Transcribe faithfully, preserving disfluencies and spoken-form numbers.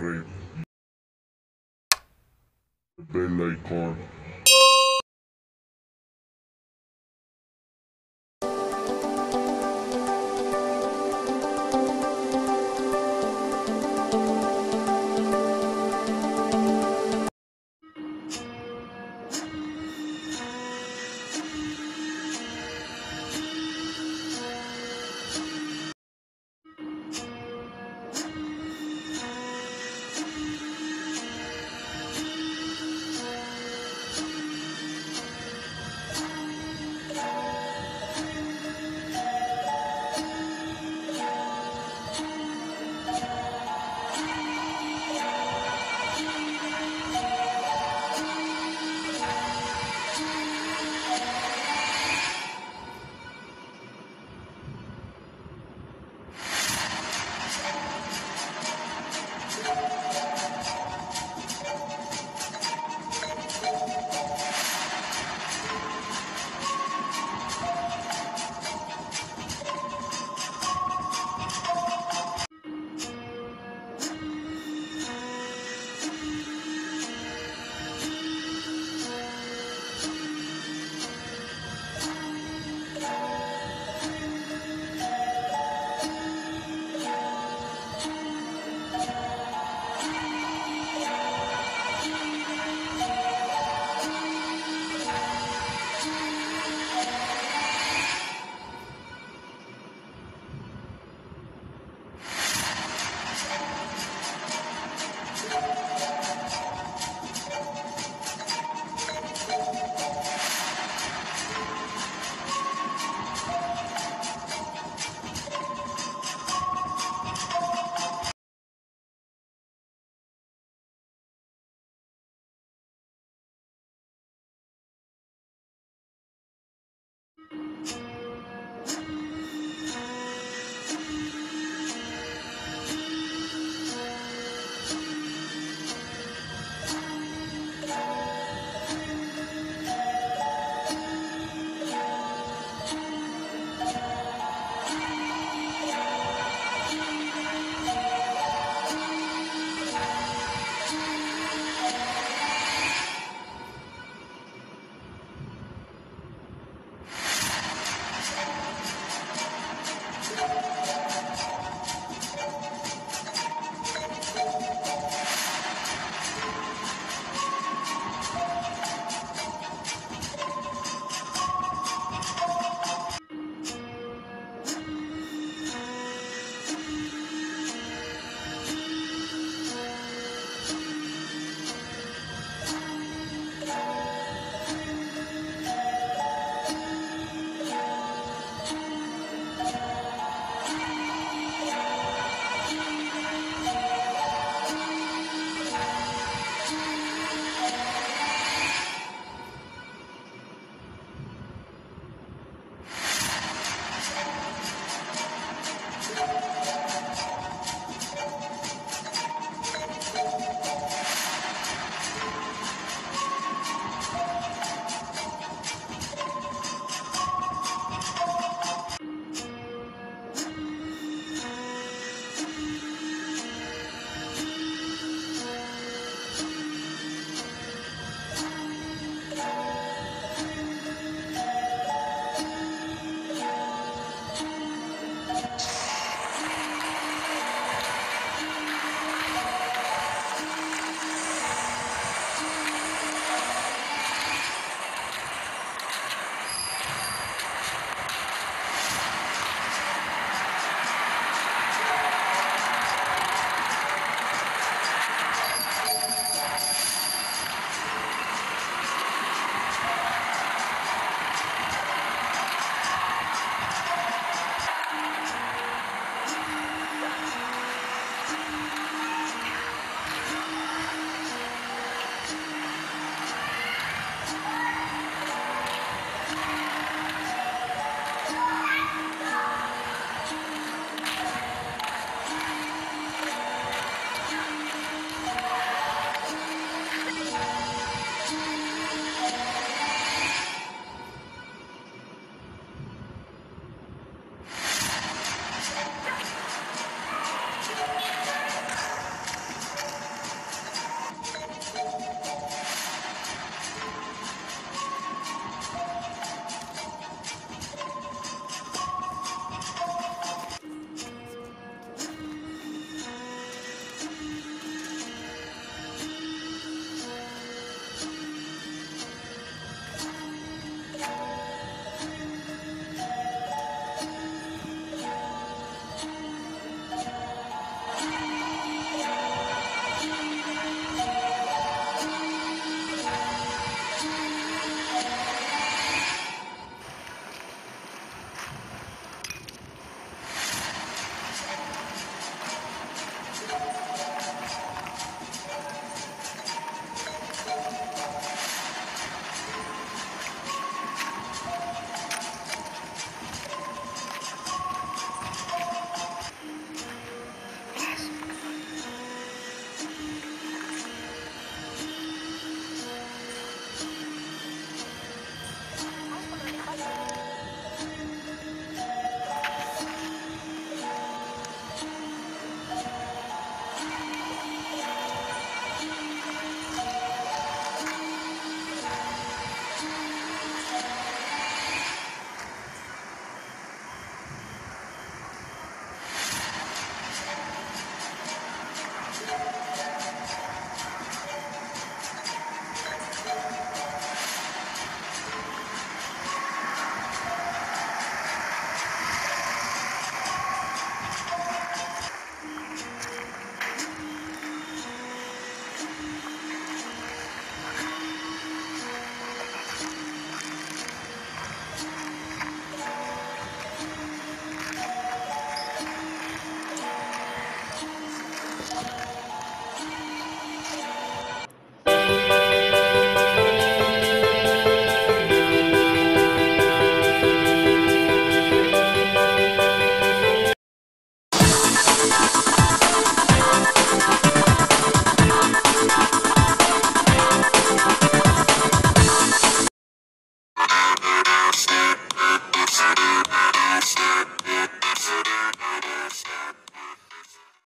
subscribe, bell icon. You